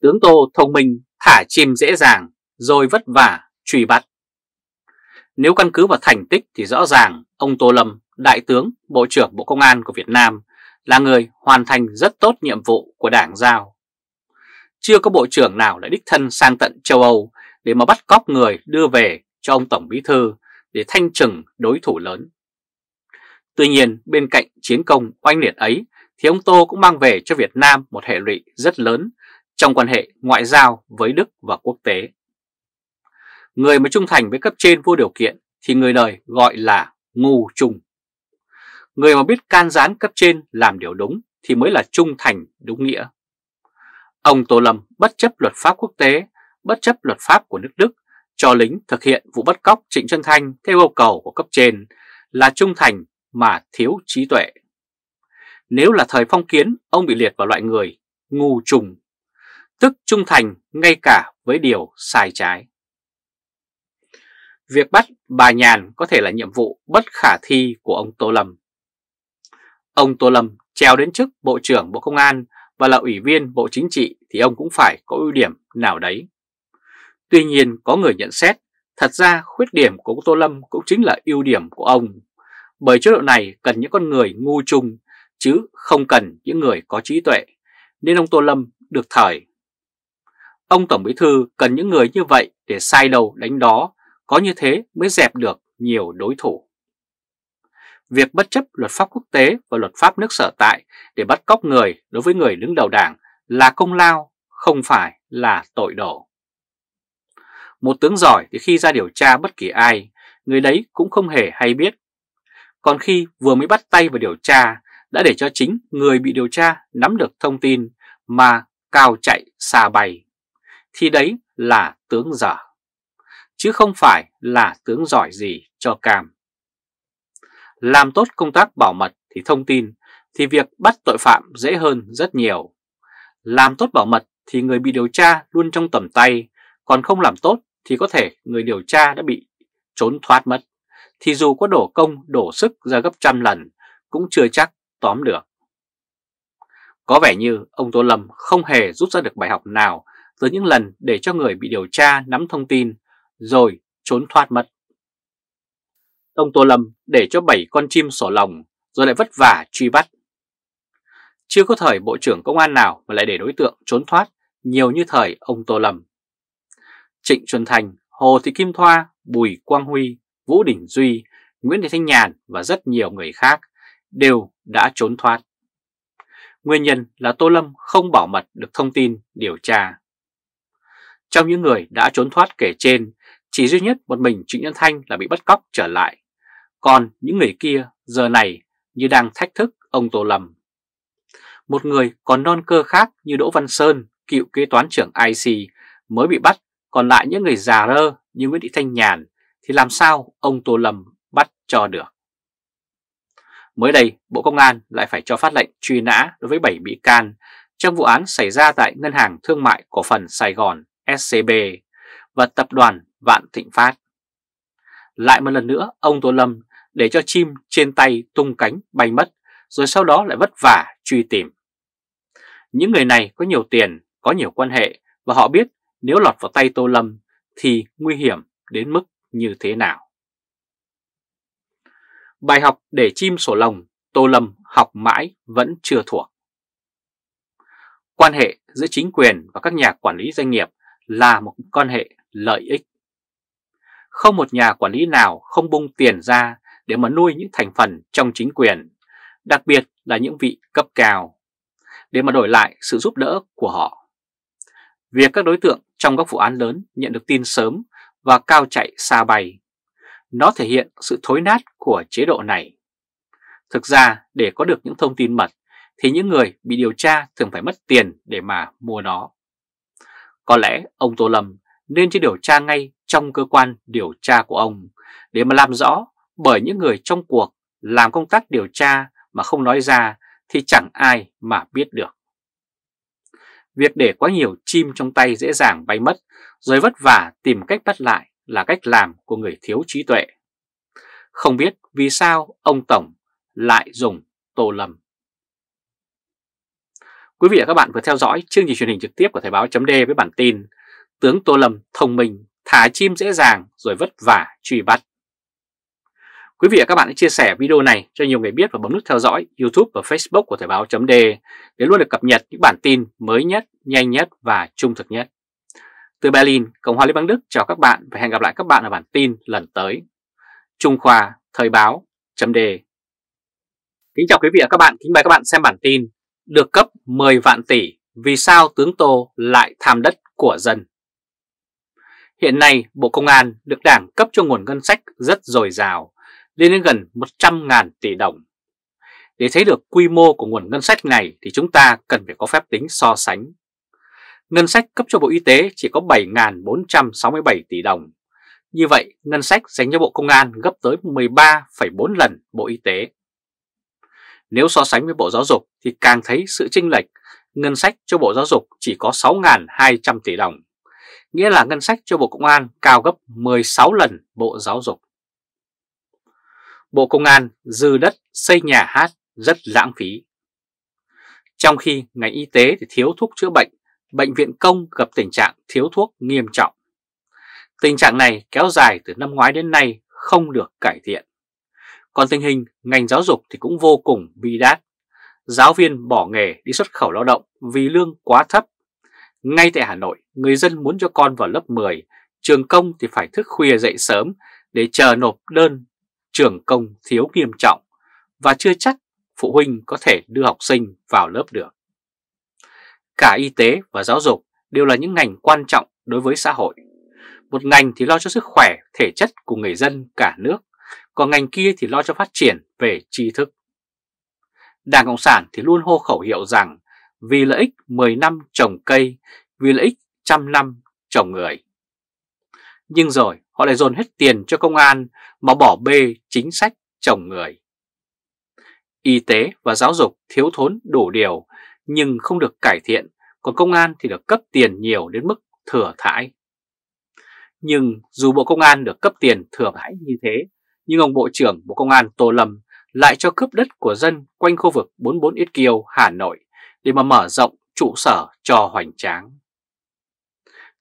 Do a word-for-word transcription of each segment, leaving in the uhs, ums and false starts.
Tướng Tô thông minh, thả chim dễ dàng, rồi vất vả truy bắt. Nếu căn cứ vào thành tích thì rõ ràng ông Tô Lâm, Đại tướng, Bộ trưởng Bộ Công an của Việt Nam là người hoàn thành rất tốt nhiệm vụ của Đảng giao. Chưa có bộ trưởng nào lại đích thân sang tận châu Âu để mà bắt cóc người đưa về cho ông Tổng Bí Thư để thanh trừng đối thủ lớn. Tuy nhiên, bên cạnh chiến công oanh liệt ấy thì ông Tô cũng mang về cho Việt Nam một hệ lụy rất lớn trong quan hệ ngoại giao với Đức và quốc tế. Người mà trung thành với cấp trên vô điều kiện thì người đời gọi là ngu trung. Người mà biết can gián cấp trên làm điều đúng thì mới là trung thành đúng nghĩa. Ông Tô Lâm bất chấp luật pháp quốc tế, bất chấp luật pháp của nước Đức, cho lính thực hiện vụ bắt cóc Trịnh Xuân Thanh theo yêu cầu của cấp trên là trung thành mà thiếu trí tuệ. Nếu là thời phong kiến, ông bị liệt vào loại người ngu trùng, tức trung thành ngay cả với điều sai trái. Việc bắt bà Nhàn có thể là nhiệm vụ bất khả thi của ông Tô Lâm. Ông Tô Lâm trèo đến chức Bộ trưởng Bộ Công an và là Ủy viên Bộ Chính trị thì ông cũng phải có ưu điểm nào đấy. Tuy nhiên, có người nhận xét, thật ra khuyết điểm của ông Tô Lâm cũng chính là ưu điểm của ông, bởi chế độ này cần những con người ngu chung chứ không cần những người có trí tuệ, nên ông Tô Lâm được thời. Ông Tổng Bí Thư cần những người như vậy để sai đầu đánh đó, có như thế mới dẹp được nhiều đối thủ. Việc bất chấp luật pháp quốc tế và luật pháp nước sở tại để bắt cóc người đối với người đứng đầu Đảng là công lao, không phải là tội đổ. Một tướng giỏi thì khi ra điều tra bất kỳ ai, người đấy cũng không hề hay biết. Còn khi vừa mới bắt tay vào điều tra, đã để cho chính người bị điều tra nắm được thông tin mà cao chạy xa bay, thì đấy là tướng dở, chứ không phải là tướng giỏi gì cho cam. Làm tốt công tác bảo mật thì thông tin, thì việc bắt tội phạm dễ hơn rất nhiều. Làm tốt bảo mật thì người bị điều tra luôn trong tầm tay, còn không làm tốt thì có thể người điều tra đã bị trốn thoát mất, thì dù có đổ công đổ sức ra gấp trăm lần cũng chưa chắc tóm được. Có vẻ như ông Tô Lâm không hề rút ra được bài học nào từ những lần để cho người bị điều tra nắm thông tin rồi trốn thoát mất. Ông Tô Lâm để cho bảy con chim sổ lồng rồi lại vất vả truy bắt. Chưa có thời Bộ trưởng Công an nào mà lại để đối tượng trốn thoát nhiều như thời ông Tô Lâm. Trịnh Xuân Thanh, Hồ Thị Kim Thoa, Bùi Quang Huy, Vũ Đình Duy, Nguyễn Thị Thanh Nhàn và rất nhiều người khác đều đã trốn thoát. Nguyên nhân là Tô Lâm không bảo mật được thông tin điều tra. Trong những người đã trốn thoát kể trên, chỉ duy nhất một mình Trịnh Xuân Thanh là bị bắt cóc trở lại. Còn những người kia giờ này như đang thách thức ông Tô Lâm. Một người còn non cơ khác như Đỗ Văn Sơn, cựu kế toán trưởng I C mới bị bắt, còn lại những người già rơ như Nguyễn Thị Thanh Nhàn thì làm sao ông Tô Lâm bắt cho được. Mới đây, Bộ Công an lại phải cho phát lệnh truy nã đối với bảy bị can trong vụ án xảy ra tại Ngân hàng Thương mại Cổ phần Sài Gòn S C B và Tập đoàn Vạn Thịnh Phát. Lại một lần nữa, ông Tô Lâm để cho chim trên tay tung cánh bay mất, rồi sau đó lại vất vả truy tìm. Những người này có nhiều tiền, có nhiều quan hệ và họ biết nếu lọt vào tay Tô Lâm thì nguy hiểm đến mức như thế nào. Bài học để chim sổ lồng, Tô Lâm học mãi vẫn chưa thuộc. Quan hệ giữa chính quyền và các nhà quản lý doanh nghiệp là một quan hệ lợi ích. Không một nhà quản lý nào không bung tiền ra để mà nuôi những thành phần trong chính quyền, đặc biệt là những vị cấp cao, để mà đổi lại sự giúp đỡ của họ. Việc các đối tượng trong các vụ án lớn nhận được tin sớm và cao chạy xa bay, nó thể hiện sự thối nát của chế độ này. Thực ra, để có được những thông tin mật thì những người bị điều tra thường phải mất tiền để mà mua nó. Có lẽ ông Tô Lâm nên chỉ điều tra ngay trong cơ quan điều tra của ông để mà làm rõ, bởi những người trong cuộc làm công tác điều tra mà không nói ra thì chẳng ai mà biết được. Việc để quá nhiều chim trong tay dễ dàng bay mất rồi vất vả tìm cách bắt lại là cách làm của người thiếu trí tuệ. Không biết vì sao ông Tổng lại dùng Tô Lâm. Quý vị và các bạn vừa theo dõi chương trình truyền hình trực tiếp của Thời báo.de với bản tin Tướng Tô Lâm thông minh, thả chim dễ dàng rồi vất vả truy bắt. Quý vị và các bạn hãy chia sẻ video này cho nhiều người biết và bấm nút theo dõi YouTube và Facebook của Thời báo.de để luôn được cập nhật những bản tin mới nhất, nhanh nhất và trung thực nhất. Từ Berlin, Cộng hòa Liên bang Đức chào các bạn và hẹn gặp lại các bạn ở bản tin lần tới. Trung Khoa, Thời báo.de. Kính chào quý vị và các bạn, kính mời các bạn xem bản tin được cấp mười vạn tỷ, vì sao tướng Tô lại tham đất của dân? Hiện nay, Bộ Công an được Đảng cấp cho nguồn ngân sách rất dồi dào, lên đến gần một trăm nghìn tỷ đồng. Để thấy được quy mô của nguồn ngân sách này thì chúng ta cần phải có phép tính so sánh. Ngân sách cấp cho Bộ Y tế chỉ có bảy nghìn bốn trăm sáu mươi bảy tỷ đồng. Như vậy, ngân sách dành cho Bộ Công an gấp tới mười ba phẩy bốn lần Bộ Y tế. Nếu so sánh với Bộ Giáo dục thì càng thấy sự chênh lệch, ngân sách cho Bộ Giáo dục chỉ có sáu nghìn hai trăm tỷ đồng. Nghĩa là ngân sách cho Bộ Công an cao gấp mười sáu lần Bộ Giáo dục. Bộ Công an dư đất xây nhà hát rất lãng phí. Trong khi ngành y tế thì thiếu thuốc chữa bệnh, bệnh viện công gặp tình trạng thiếu thuốc nghiêm trọng. Tình trạng này kéo dài từ năm ngoái đến nay không được cải thiện. Còn tình hình ngành giáo dục thì cũng vô cùng bi đát. Giáo viên bỏ nghề đi xuất khẩu lao động vì lương quá thấp. Ngay tại Hà Nội, người dân muốn cho con vào lớp mười, trường công thì phải thức khuya dậy sớm để chờ nộp đơn trường công thiếu nghiêm trọng và chưa chắc phụ huynh có thể đưa học sinh vào lớp được. Cả y tế và giáo dục đều là những ngành quan trọng đối với xã hội. Một ngành thì lo cho sức khỏe, thể chất của người dân cả nước, còn ngành kia thì lo cho phát triển về tri thức. Đảng Cộng sản thì luôn hô khẩu hiệu rằng vì lợi ích mười năm trồng cây, vì lợi ích trăm năm trồng người. Nhưng rồi họ lại dồn hết tiền cho công an mà bỏ bê chính sách trồng người. Y tế và giáo dục thiếu thốn đủ điều nhưng không được cải thiện, còn công an thì được cấp tiền nhiều đến mức thừa thãi. Nhưng dù Bộ Công an được cấp tiền thừa thãi như thế, nhưng ông Bộ trưởng Bộ Công an Tô Lâm lại cho cướp đất của dân quanh khu vực bốn mươi bốn Yết Kiêu, Hà Nội để mà mở rộng trụ sở cho hoành tráng.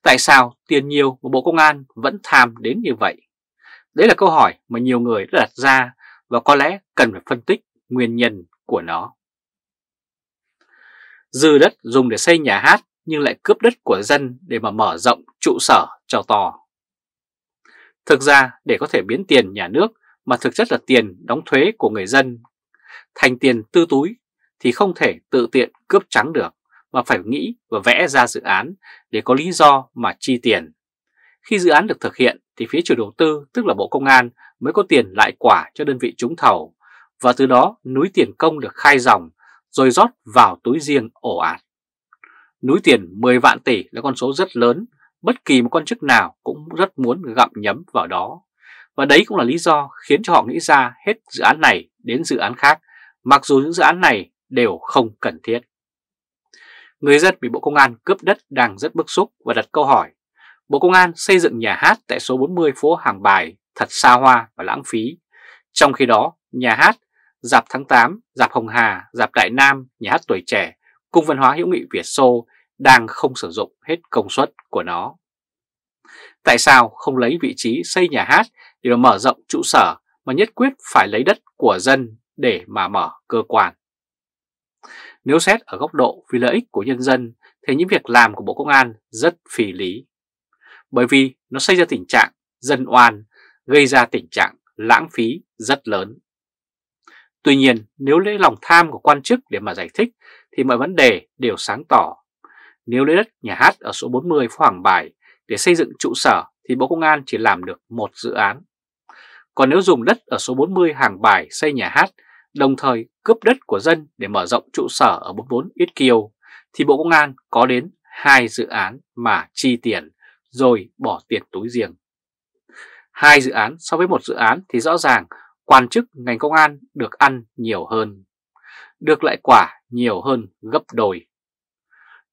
Tại sao tiền nhiều mà Bộ Công an vẫn tham đến như vậy? Đấy là câu hỏi mà nhiều người đã đặt ra và có lẽ cần phải phân tích nguyên nhân của nó. Dư đất dùng để xây nhà hát nhưng lại cướp đất của dân để mà mở rộng trụ sở cho to. Thực ra để có thể biến tiền nhà nước mà thực chất là tiền đóng thuế của người dân thành tiền tư túi thì không thể tự tiện cướp trắng được mà phải nghĩ và vẽ ra dự án để có lý do mà chi tiền. Khi dự án được thực hiện thì phía chủ đầu tư tức là Bộ Công an mới có tiền lại quả cho đơn vị trúng thầu và từ đó núi tiền công được khai dòng rồi rót vào túi riêng ổ ạt. Núi tiền mười vạn tỷ là con số rất lớn. Bất kỳ một quan chức nào cũng rất muốn gặm nhấm vào đó. Và đấy cũng là lý do khiến cho họ nghĩ ra hết dự án này đến dự án khác, mặc dù những dự án này đều không cần thiết. Người dân bị Bộ Công an cướp đất đang rất bức xúc và đặt câu hỏi, Bộ Công an xây dựng nhà hát tại số bốn mươi phố Hàng Bài thật xa hoa và lãng phí. Trong khi đó, nhà hát, rạp tháng tám, rạp Hồng Hà, rạp Đại Nam, nhà hát Tuổi Trẻ, Cung Văn hóa Hữu nghị Việt Xô đang không sử dụng hết công suất của nó. Tại sao không lấy vị trí xây nhà hát để mà mở rộng trụ sở mà nhất quyết phải lấy đất của dân để mà mở cơ quan? Nếu xét ở góc độ vì lợi ích của nhân dân thì những việc làm của Bộ Công an rất phi lý. Bởi vì nó xây ra tình trạng dân oan, gây ra tình trạng lãng phí rất lớn. Tuy nhiên nếu lấy lòng tham của quan chức để mà giải thích thì mọi vấn đề đều sáng tỏ. Nếu lấy đất nhà hát ở số bốn mươi phố Hàng Bài để xây dựng trụ sở thì Bộ Công an chỉ làm được một dự án. Còn nếu dùng đất ở số bốn mươi Hàng Bài xây nhà hát, đồng thời cướp đất của dân để mở rộng trụ sở ở bốn mươi bốn Yết Kiêu, thì Bộ Công an có đến hai dự án mà chi tiền rồi bỏ tiền túi riêng. Hai dự án so với một dự án thì rõ ràng quan chức ngành công an được ăn nhiều hơn, được lại quả nhiều hơn gấp đôi.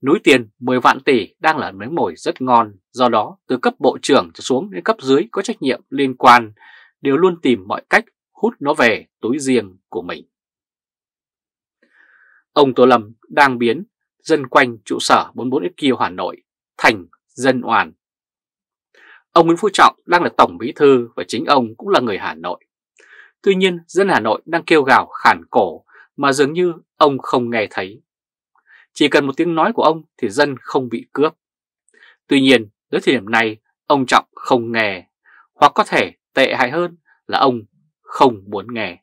Núi tiền mười vạn tỷ đang là miếng mồi rất ngon, do đó từ cấp bộ trưởng trở xuống đến cấp dưới có trách nhiệm liên quan đều luôn tìm mọi cách hút nó về túi riêng của mình. Ông Tô Lâm đang biến dân quanh trụ sở bốn mươi bốn ích quy Hà Nội thành dân oàn. Ông Nguyễn Phú Trọng đang là Tổng Bí Thư và chính ông cũng là người Hà Nội. Tuy nhiên dân Hà Nội đang kêu gào khản cổ mà dường như ông không nghe thấy. Chỉ cần một tiếng nói của ông thì dân không bị cướp. Tuy nhiên tới thời điểm này ông Trọng không nghe, hoặc có thể tệ hại hơn là ông không muốn nghe.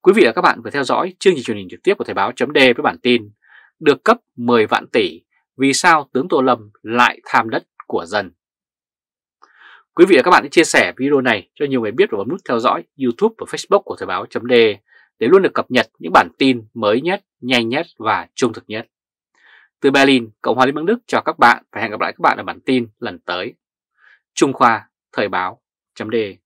Quý vị và các bạn vừa theo dõi chương trình truyền hình trực tiếp của Thời báo.de với bản tin được cấp mười vạn tỷ vì sao tướng Tô Lâm lại tham đất của dân. Quý vị và các bạn hãy chia sẻ video này cho nhiều người biết và bấm nút theo dõi YouTube và Facebook của Thời báo.de để luôn được cập nhật những bản tin mới nhất, nhanh nhất và trung thực nhất. Từ Berlin, Cộng hòa Liên bang Đức chào các bạn và hẹn gặp lại các bạn ở bản tin lần tới. Trung Khoa, Thời báo.de